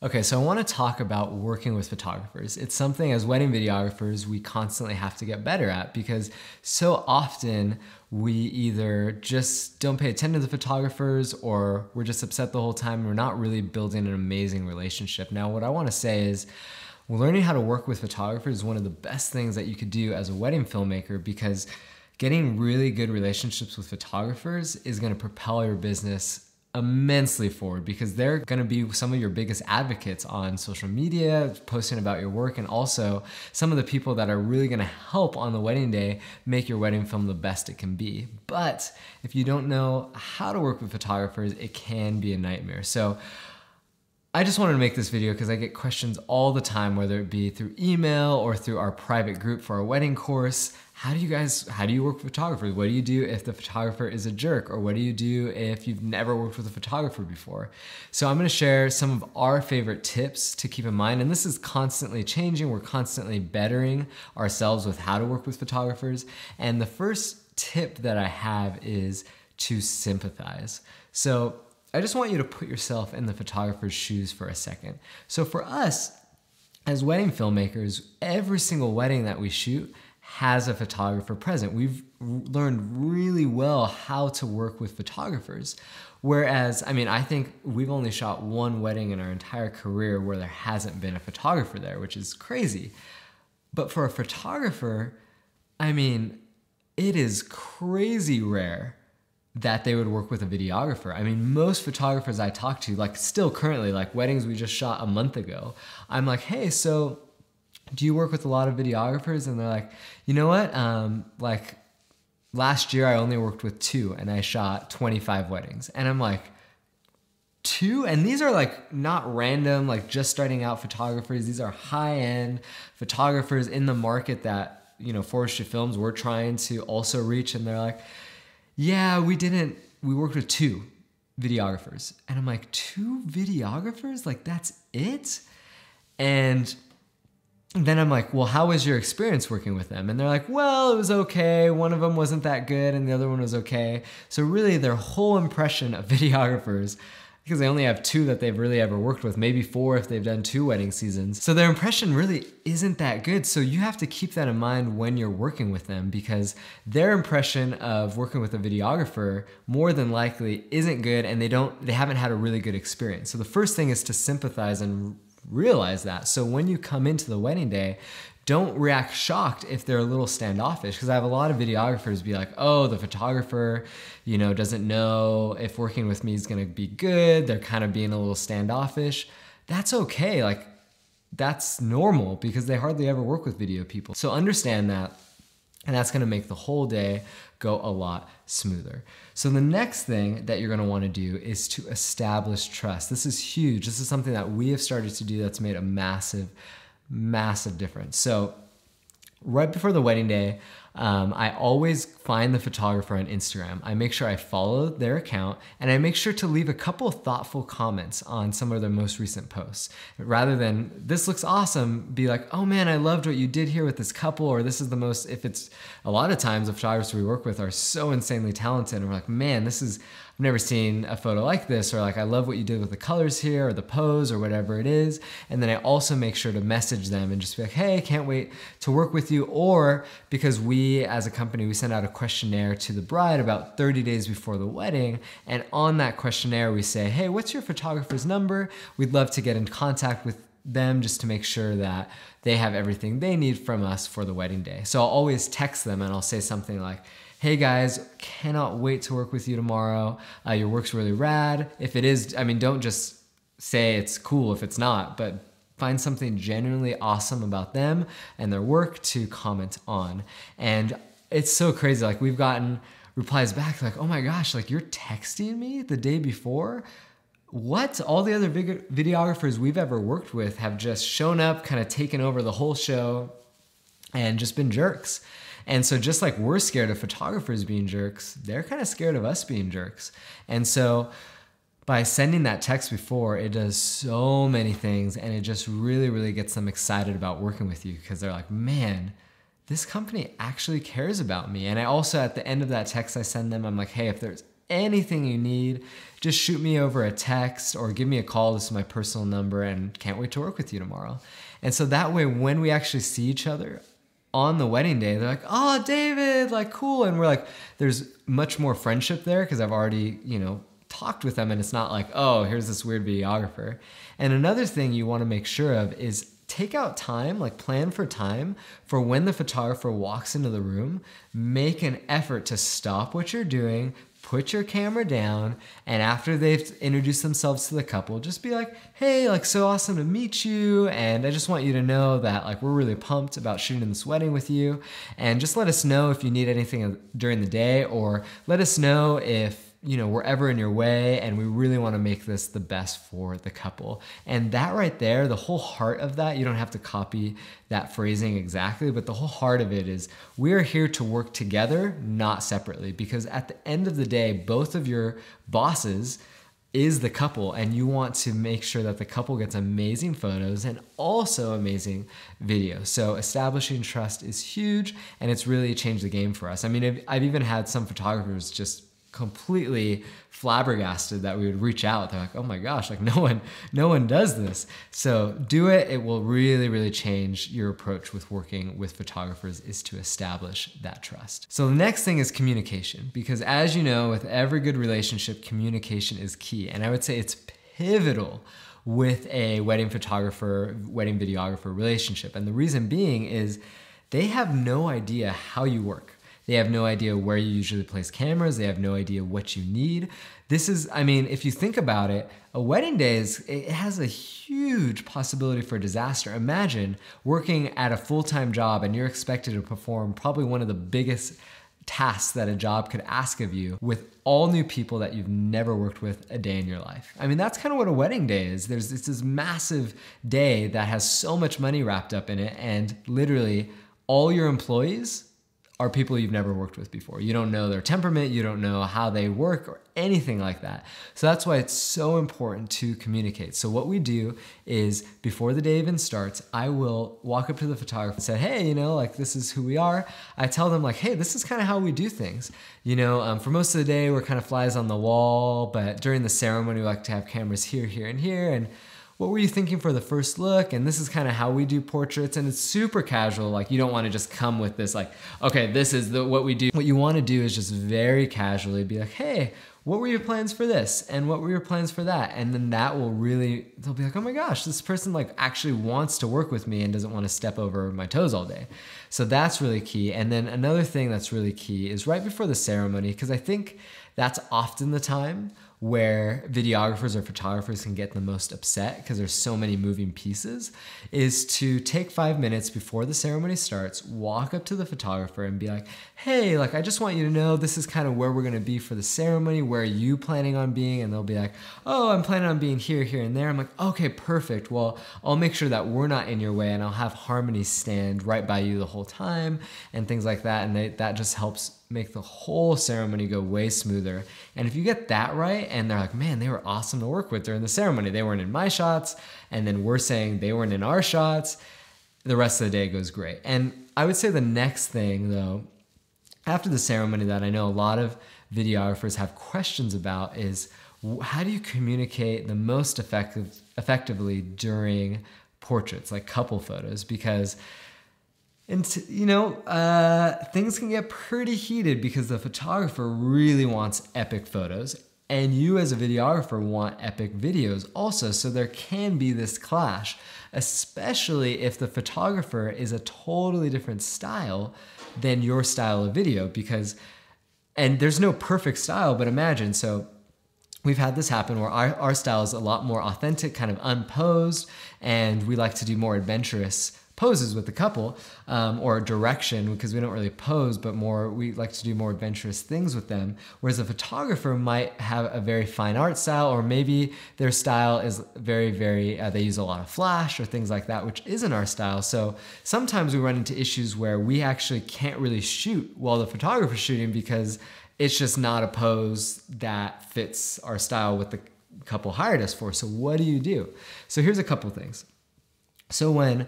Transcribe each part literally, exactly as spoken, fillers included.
Okay, so I want to talk about working with photographers. It's something as wedding videographers we constantly have to get better at, because so often we either just don't pay attention to the photographers, or we're just upset the whole time and we're not really building an amazing relationship. Now, what I want to say is, learning how to work with photographers is one of the best things that you could do as a wedding filmmaker, because getting really good relationships with photographers is going to propel your business immensely forward, because they're going to be some of your biggest advocates on social media, posting about your work, and also some of the people that are really going to help on the wedding day make your wedding film the best it can be. But if you don't know how to work with photographers, it can be a nightmare. So I just wanted to make this video because I get questions all the time, whether it be through email or through our private group for our wedding course. How do you guys, how do you work with photographers? What do you do if the photographer is a jerk? Or what do you do if you've never worked with a photographer before? So I'm gonna share some of our favorite tips to keep in mind, and this is constantly changing. We're constantly bettering ourselves with how to work with photographers. And the first tip that I have is to sympathize. So I just want you to put yourself in the photographer's shoes for a second. So for us, as wedding filmmakers, every single wedding that we shoot has a photographer present. We've learned really well how to work with photographers. Whereas, I mean, I think we've only shot one wedding in our entire career where there hasn't been a photographer there, which is crazy. But for a photographer, I mean, it is crazy rare that they would work with a videographer. I mean, most photographers I talk to, like still currently, like weddings we just shot a month ago, I'm like, hey, so do you work with a lot of videographers? And they're like, you know what? Um, like last year I only worked with two and I shot twenty-five weddings. And I'm like, two? And these are like not random, like just starting out photographers. These are high-end photographers in the market that, you know, Forestry Films we're trying to also reach. And they're like, yeah, we didn't, we worked with two videographers. And I'm like, two videographers? Like, that's it? And then I'm like, well, how was your experience working with them? And they're like, well, it was okay. One of them wasn't that good and the other one was okay. So really their whole impression of videographers, because they only have two that they've really ever worked with, maybe four if they've done two wedding seasons. So their impression really isn't that good. So you have to keep that in mind when you're working with them, because their impression of working with a videographer more than likely isn't good, and they don't, they haven't had a really good experience. So the first thing is to sympathize and realize that. So when you come into the wedding day, don't react shocked if they're a little standoffish, because I have a lot of videographers be like, oh, the photographer, you know, doesn't know if working with me is gonna be good. They're kind of being a little standoffish. That's okay, like that's normal, because they hardly ever work with video people. So understand that, and that's gonna make the whole day go a lot smoother. So the next thing that you're gonna wanna do is to establish trust. This is huge. This is something that we have started to do that's made a massive Massive difference. So right before the wedding day, um, I always find the photographer on Instagram. I make sure I follow their account, and I make sure to leave a couple thoughtful comments on some of their most recent posts. Rather than, this looks awesome, be like, oh man, I loved what you did here with this couple, or this is the most, if it's, a lot of times the photographers we work with are so insanely talented, and we're like, man, this is, I've never seen a photo like this, or like, I love what you did with the colors here, or the pose, or whatever it is. And then I also make sure to message them and just be like, hey, can't wait to work with you. Or because we, as a company, we send out a questionnaire to the bride about thirty days before the wedding. And on that questionnaire, we say, hey, what's your photographer's number? We'd love to get in contact with them just to make sure that they have everything they need from us for the wedding day. So I'll always text them and I'll say something like, hey guys, cannot wait to work with you tomorrow. Uh, your work's really rad. If it is, I mean, don't just say it's cool if it's not, but find something genuinely awesome about them and their work to comment on. And it's so crazy. Like, we've gotten replies back like, oh my gosh, like you're texting me the day before? What? All the other videographers we've ever worked with have just shown up, kind of taken over the whole show and just been jerks. And so just like we're scared of photographers being jerks, they're kind of scared of us being jerks. And so by sending that text before, it does so many things, and it just really, really gets them excited about working with you, because they're like, man, this company actually cares about me. And I also, at the end of that text I send them, I'm like, hey, if there's anything you need. Just shoot me over a text or give me a call. This is my personal number, and can't wait to work with you tomorrow. And so that way, when we actually see each other on the wedding day, they're like, oh, David, like, cool. And we're like, there's much more friendship there because I've already, you know, talked with them, and it's not like, oh, here's this weird videographer. And another thing you want to make sure of is take out time, like plan for time for when the photographer walks into the room. Make an effort to stop what you're doing, put your camera down, and after they've introduced themselves to the couple, just be like, hey, like, so awesome to meet you, and I just want you to know that, like, we're really pumped about shooting this wedding with you, and just let us know if you need anything during the day, or let us know if, you know, we're ever in your way, and we really want to make this the best for the couple. And that right there, the whole heart of that, you don't have to copy that phrasing exactly, but the whole heart of it is we're here to work together, not separately, because at the end of the day, both of your bosses is the couple, and you want to make sure that the couple gets amazing photos and also amazing video. So establishing trust is huge, and it's really changed the game for us. I mean, I've, I've even had some photographers just completely flabbergasted that we would reach out. They're like, oh my gosh, like no one, no one does this. So do it. It will really, really change your approach with working with photographers, is to establish that trust. So the next thing is communication, because as you know, with every good relationship, communication is key. And I would say it's pivotal with a wedding photographer, wedding videographer relationship. And the reason being is they have no idea how you work. They have no idea where you usually place cameras. They have no idea what you need. This is, I mean, if you think about it, a wedding day is, it has a huge possibility for disaster. Imagine working at a full-time job and you're expected to perform probably one of the biggest tasks that a job could ask of you with all new people that you've never worked with a day in your life. I mean, that's kind of what a wedding day is. There's it's this massive day that has so much money wrapped up in it, and literally all your employees are people you've never worked with before. You don't know their temperament, you don't know how they work or anything like that. So that's why it's so important to communicate. So what we do is before the day even starts, I will walk up to the photographer and say, hey, you know, like this is who we are. I tell them like, hey, this is kind of how we do things. You know, um, for most of the day, we're kind of flies on the wall, but during the ceremony, we like to have cameras here, here, and here. And what were you thinking for the first look? And this is kind of how we do portraits, and it's super casual. Like you don't want to just come with this like, okay, this is the, what we do. What you want to do is just very casually be like, hey, what were your plans for this? And what were your plans for that? And then that will really, they'll be like, oh my gosh, this person like actually wants to work with me and doesn't want to step over my toes all day. So that's really key. And then another thing that's really key is right before the ceremony, because I think that's often the time where videographers or photographers can get the most upset because there's so many moving pieces, is to take five minutes before the ceremony starts, walk up to the photographer and be like, hey, like I just want you to know this is kind of where we're gonna be for the ceremony. Where are you planning on being? And they'll be like, oh, I'm planning on being here, here, and there. I'm like, okay, perfect. Well, I'll make sure that we're not in your way, and I'll have Harmony stand right by you the whole time and things like that. And they, that just helps make the whole ceremony go way smoother. And if you get that right, and they're like, man, they were awesome to work with during the ceremony. They weren't in my shots, and then we're saying they weren't in our shots. The rest of the day goes great. And I would say the next thing though, after the ceremony that I know a lot of videographers have questions about is, how do you communicate the most effective, effectively during portraits, like couple photos? Because And, you know, uh, things can get pretty heated because the photographer really wants epic photos, and you as a videographer want epic videos also. So there can be this clash, especially if the photographer is a totally different style than your style of video, because, and there's no perfect style, but imagine, so we've had this happen where our, our style is a lot more authentic, kind of unposed, and we like to do more adventurous poses with the couple, um, or direction, because we don't really pose, but more, we like to do more adventurous things with them. Whereas a photographer might have a very fine art style, or maybe their style is very, very, uh, they use a lot of flash or things like that, which isn't our style. So sometimes we run into issues where we actually can't really shoot while the photographer's shooting, because it's just not a pose that fits our style with the couple hired us for. So what do you do? So here's a couple things. So when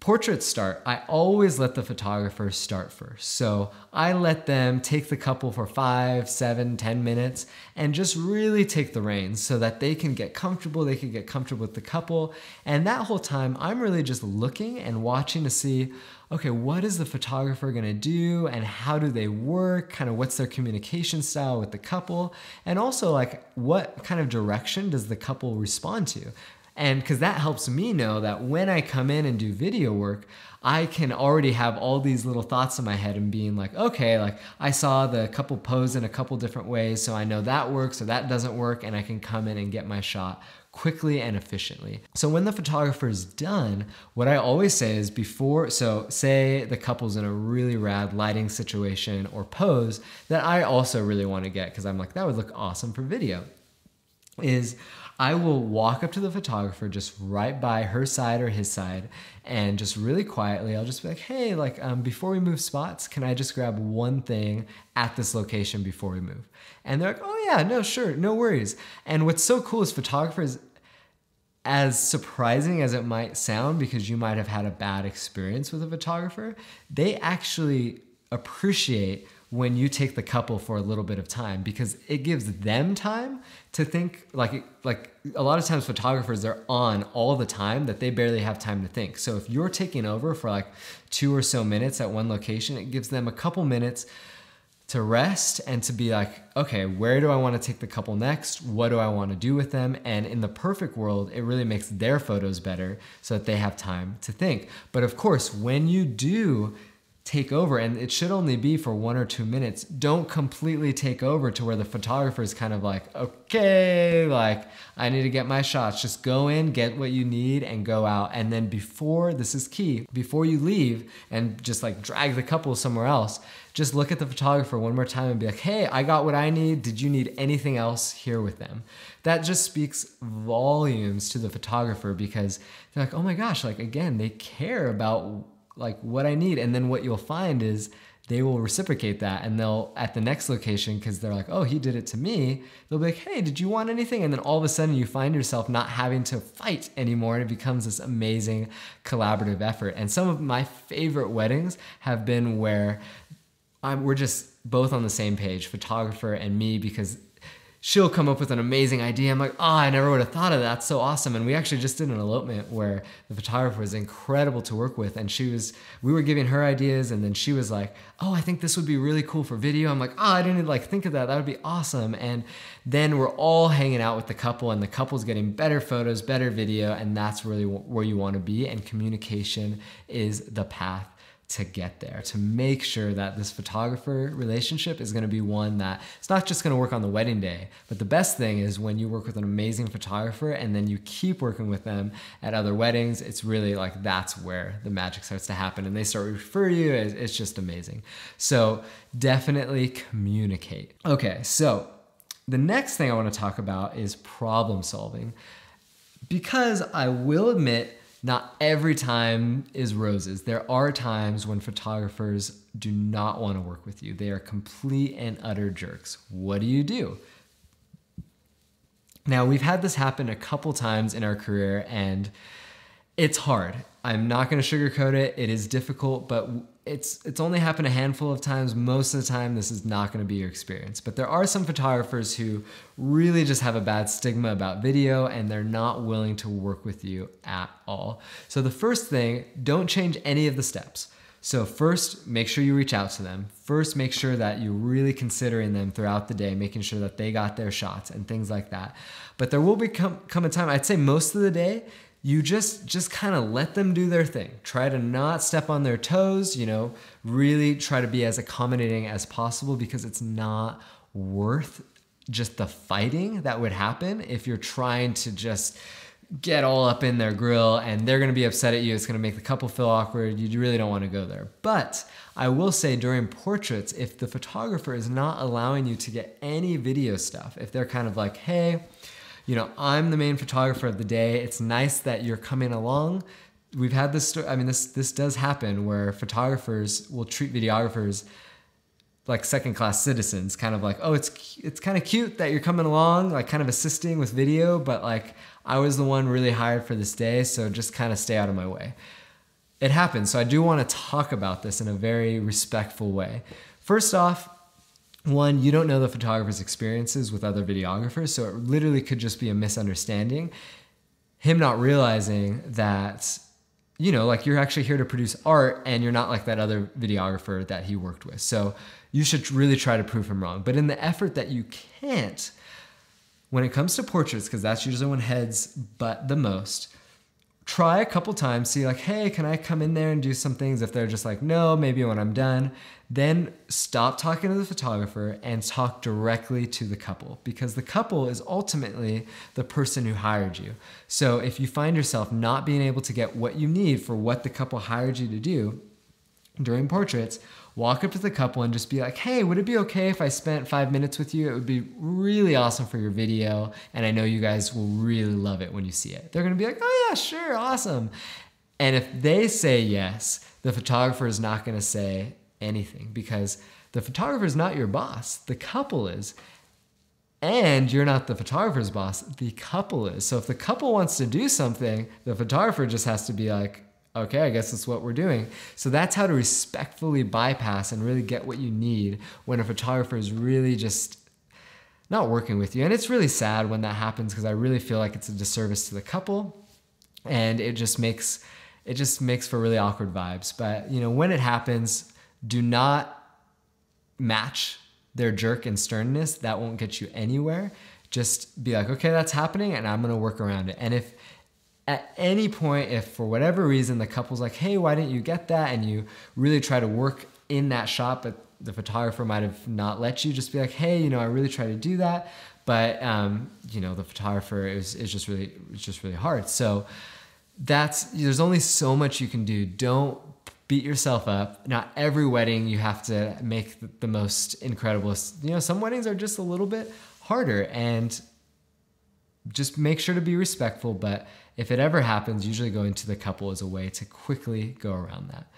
portraits start, I always let the photographers start first. So I let them take the couple for five, seven, ten minutes and just really take the reins so that they can get comfortable, they can get comfortable with the couple. And that whole time, I'm really just looking and watching to see, okay, what is the photographer gonna do and how do they work? Kind of what's their communication style with the couple? And also like what kind of direction does the couple respond to? And because that helps me know that when I come in and do video work, I can already have all these little thoughts in my head and being like, okay, like I saw the couple pose in a couple different ways, so I know that works or that doesn't work, and I can come in and get my shot quickly and efficiently. So when the photographer is done, what I always say is before, so say the couple's in a really rad lighting situation or pose that I also really want to get because I'm like, that would look awesome for video, is I will walk up to the photographer just right by her side or his side and just really quietly, I'll just be like, hey, like um, before we move spots, can I just grab one thing at this location before we move? And they're like, oh yeah, no, sure, no worries. And what's so cool is photographers, as surprising as it might sound because you might have had a bad experience with a photographer, they actually appreciate when you take the couple for a little bit of time because it gives them time to think. Like, like a lot of times photographers, they're on all the time that they barely have time to think. So if you're taking over for like two or so minutes at one location, it gives them a couple minutes to rest and to be like, okay, where do I want to take the couple next? What do I want to do with them? And in the perfect world, it really makes their photos better so that they have time to think. But of course, when you do take over, and it should only be for one or two minutes, don't completely take over to where the photographer is kind of like, okay, like I need to get my shots. Just go in, get what you need and go out. And then before, this is key, before you leave and just like drag the couple somewhere else, just look at the photographer one more time and be like, hey, I got what I need. Did you need anything else here with them? That just speaks volumes to the photographer because they're like, oh my gosh, like again, they care about like what I need. And then what you'll find is they will reciprocate that and they'll at the next location, because they're like, oh, he did it to me. They'll be like, hey, did you want anything? And then all of a sudden you find yourself not having to fight anymore. And it becomes this amazing collaborative effort. And some of my favorite weddings have been where I'm, we're just both on the same page, photographer and me, because she'll come up with an amazing idea. I'm like, oh, I never would have thought of that. That's so awesome. And we actually just did an elopement where the photographer was incredible to work with. And she was, we were giving her ideas and then she was like, oh, I think this would be really cool for video. I'm like, oh, I didn't like think of that. That would be awesome. And then we're all hanging out with the couple and the couple's getting better photos, better video. And that's really where you want to be. And communication is the path to get there, to make sure that this photographer relationship is gonna be one that it's not just gonna work on the wedding day, but the best thing is when you work with an amazing photographer and then you keep working with them at other weddings, it's really like that's where the magic starts to happen and they start to refer you, it's just amazing. So definitely communicate. Okay, so the next thing I wanna talk about is problem solving, because I will admit not every time is roses. There are times when photographers do not want to work with you. They are complete and utter jerks. What do you do? Now, we've had this happen a couple times in our career and it's hard. I'm not going to sugarcoat it. It is difficult, but it's it's only happened a handful of times. Most of the time, this is not going to be your experience. But there are some photographers who really just have a bad stigma about video and they're not willing to work with you at all. So the first thing, don't change any of the steps. So first, make sure you reach out to them. First, make sure that you're really considering them throughout the day, making sure that they got their shots and things like that. But there will become, come a time, I'd say most of the day, you just just kind of let them do their thing. Try to not step on their toes, you know, really try to be as accommodating as possible because it's not worth just the fighting that would happen if you're trying to just get all up in their grill and they're gonna be upset at you. It's gonna make the couple feel awkward. You really don't wanna go there. But I will say during portraits, if the photographer is not allowing you to get any video stuff, if they're kind of like, hey, you know, I'm the main photographer of the day. It's nice that you're coming along. We've had this, I mean, this this does happen where photographers will treat videographers like second-class citizens, kind of like, oh, it's it's kind of cute that you're coming along, like kind of assisting with video, but like I was the one really hired for this day, so just kind of stay out of my way. it happens. So I do want to talk about this in a very respectful way. First off, one, you don't know the photographer's experiences with other videographers, so it literally could just be a misunderstanding. Him not realizing that, you know, like you're actually here to produce art and you're not like that other videographer that he worked with. So you should really try to prove him wrong. But in the effort that you can't, when it comes to portraits, because that's usually when heads butt the most, try a couple times, see like, hey, can I come in there and do some things? If they're just like, no, maybe when I'm done, then stop talking to the photographer and talk directly to the couple, because the couple is ultimately the person who hired you. So if you find yourself not being able to get what you need for what the couple hired you to do during portraits, walk up to the couple and just be like, hey, would it be okay if I spent five minutes with you? It would be really awesome for your video, and I know you guys will really love it when you see it. They're gonna be like, oh yeah, sure, awesome. And if they say yes, the photographer is not gonna say anything, because the photographer is not your boss, the couple is. And you're not the photographer's boss, the couple is. So if the couple wants to do something, the photographer just has to be like, okay, I guess that's what we're doing. So that's how to respectfully bypass and really get what you need when a photographer is really just not working with you. And it's really sad when that happens, because I really feel like it's a disservice to the couple, and it just makes it just makes for really awkward vibes. But you know, when it happens, do not match their jerk and sternness. That won't get you anywhere. Just be like, okay, that's happening, and I'm gonna work around it. And if at any point, if for whatever reason the couple's like, hey, why didn't you get that? And you really try to work in that shot, but the photographer might have not let you, just be like, hey, you know, I really try to do that, but um, you know, the photographer is is just really it's just really hard. So that's there's only so much you can do. Don't beat yourself up. Not every wedding you have to make the most incredible. You know, some weddings are just a little bit harder, and just make sure to be respectful. But if it ever happens, usually going to the couple is a way to quickly go around that.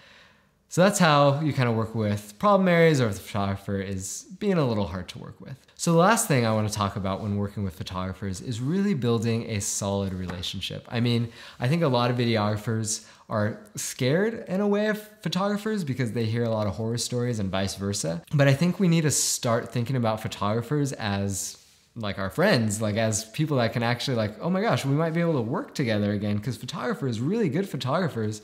So that's how you kind of work with problem areas, or if the photographer is being a little hard to work with. So the last thing I want to talk about when working with photographers is really building a solid relationship. I mean, I think a lot of videographers are scared in a way of photographers because they hear a lot of horror stories and vice versa. But I think we need to start thinking about photographers as like our friends, like as people that can actually like, oh my gosh, we might be able to work together again, because photographers, really good photographers,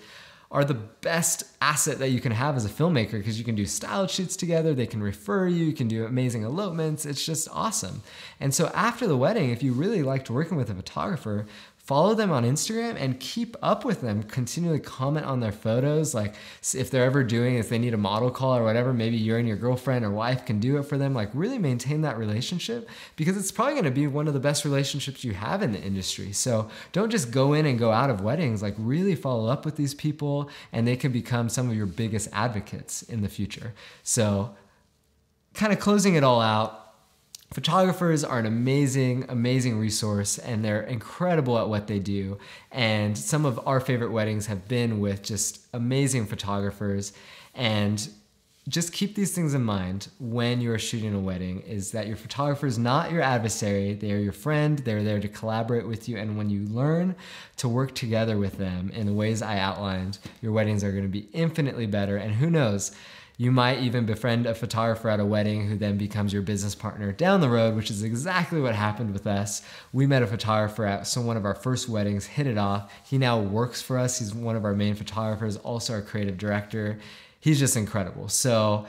are the best asset that you can have as a filmmaker, because you can do style shoots together, they can refer you, you can do amazing elopements, it's just awesome. And so after the wedding, if you really liked working with a photographer, follow them on Instagram and keep up with them. Continually comment on their photos. Like if they're ever doing, if they need a model call or whatever, maybe you and your girlfriend or wife can do it for them. Like really maintain that relationship, because it's probably gonna be one of the best relationships you have in the industry. So don't just go in and go out of weddings. Like really follow up with these people, and they can become some of your biggest advocates in the future. So kind of closing it all out, photographers are an amazing, amazing resource, and they're incredible at what they do. And some of our favorite weddings have been with just amazing photographers. And just keep these things in mind when you're shooting a wedding, is that your photographer is not your adversary. They are your friend. They're there to collaborate with you. And when you learn to work together with them in the ways I outlined, your weddings are going to be infinitely better. And who knows? You might even befriend a photographer at a wedding who then becomes your business partner down the road, which is exactly what happened with us. We met a photographer at some one of our first weddings, hit it off. He now works for us. He's one of our main photographers, also our creative director. He's just incredible. So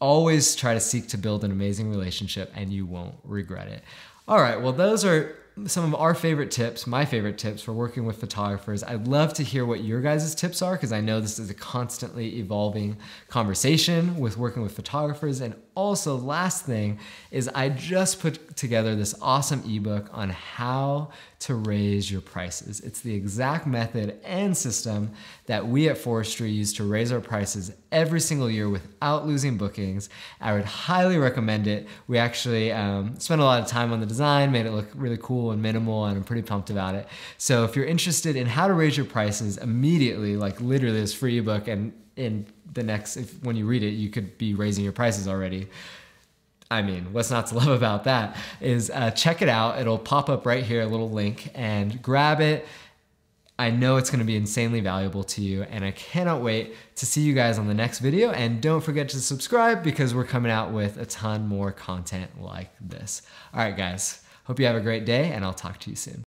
always try to seek to build an amazing relationship, and you won't regret it. All right, well, those are some of our favorite tips, my favorite tips for working with photographers. I'd love to hear what your guys' tips are, because I know this is a constantly evolving conversation with working with photographers. And also, last thing is I just put together this awesome ebook on how to raise your prices. It's the exact method and system that we at Forestry use to raise our prices every single year without losing bookings. I would highly recommend it. We actually um, spent a lot of time on the design, made it look really cool and minimal, and I'm pretty pumped about it. So if you're interested in how to raise your prices immediately, like literally this free ebook, and in the next, if when you read it, you could be raising your prices already. I mean, what's not to love about that is uh, check it out. It'll pop up right here, a little link, and grab it. I know it's gonna be insanely valuable to you, and I cannot wait to see you guys on the next video. And don't forget to subscribe because we're coming out with a ton more content like this. All right, guys, hope you have a great day, and I'll talk to you soon.